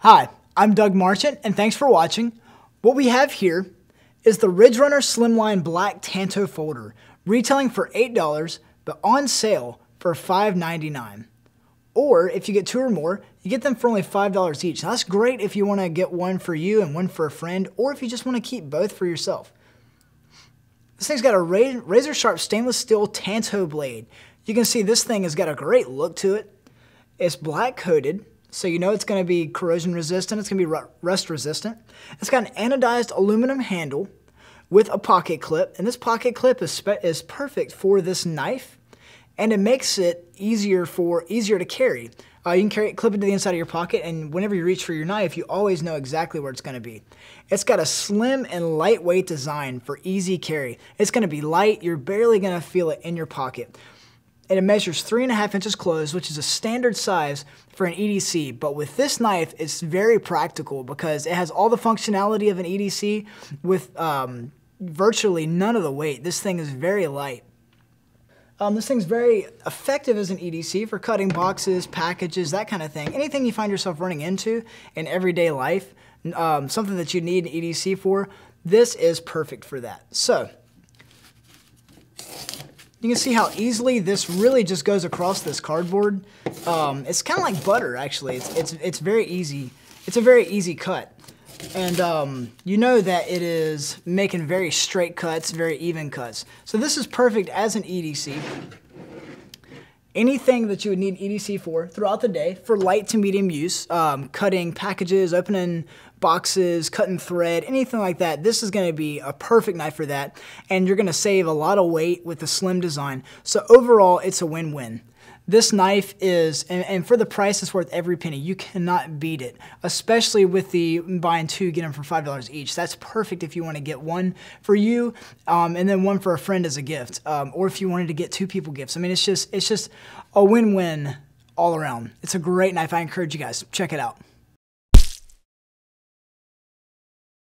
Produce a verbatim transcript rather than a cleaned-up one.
Hi, I'm Doug Marchant, and thanks for watching. What we have here is the Ridge Runner Slimline Black Tanto Folder, retailing for eight dollars, but on sale for five ninety-nine. Or if you get two or more, you get them for only five dollars each. Now, that's great if you want to get one for you and one for a friend, or if you just want to keep both for yourself. This thing's got a razor sharp stainless steel tanto blade. You can see this thing has got a great look to it. It's black coated, so you know it's going to be corrosion resistant, it's going to be rust resistant. It's got an anodized aluminum handle with a pocket clip, and this pocket clip is, is perfect for this knife, and it makes it easier for easier to carry. Uh, you can carry it, clip it to the inside of your pocket, and whenever you reach for your knife, you always know exactly where it's going to be. It's got a slim and lightweight design for easy carry. It's going to be light, you're barely going to feel it in your pocket. And it measures three and a half inches closed, which is a standard size for an E D C. But with this knife, it's very practical because it has all the functionality of an E D C with um, virtually none of the weight. This thing is very light. Um, this thing's very effective as an E D C for cutting boxes, packages, that kind of thing. Anything you find yourself running into in everyday life, um, something that you need an E D C for, this is perfect for that. So, you can see how easily this really just goes across this cardboard. Um, it's kind of like butter, actually. It's, it's, it's very easy. It's a very easy cut. And um, you know that it is making very straight cuts, very even cuts. So this is perfect as an E D C. Anything that you would need an E D C for throughout the day for light to medium use, um, cutting packages, opening boxes, cutting thread, anything like that, this is going to be a perfect knife for that, and you're going to save a lot of weight with the slim design. So overall, it's a win-win. This knife is, and, and for the price, it's worth every penny. You cannot beat it, especially with the buying two, get them for five dollars each. That's perfect if you want to get one for you um, and then one for a friend as a gift, um, or if you wanted to get two people gifts. I mean, it's just, it's just a win-win all around. It's a great knife. I encourage you guys, check it out.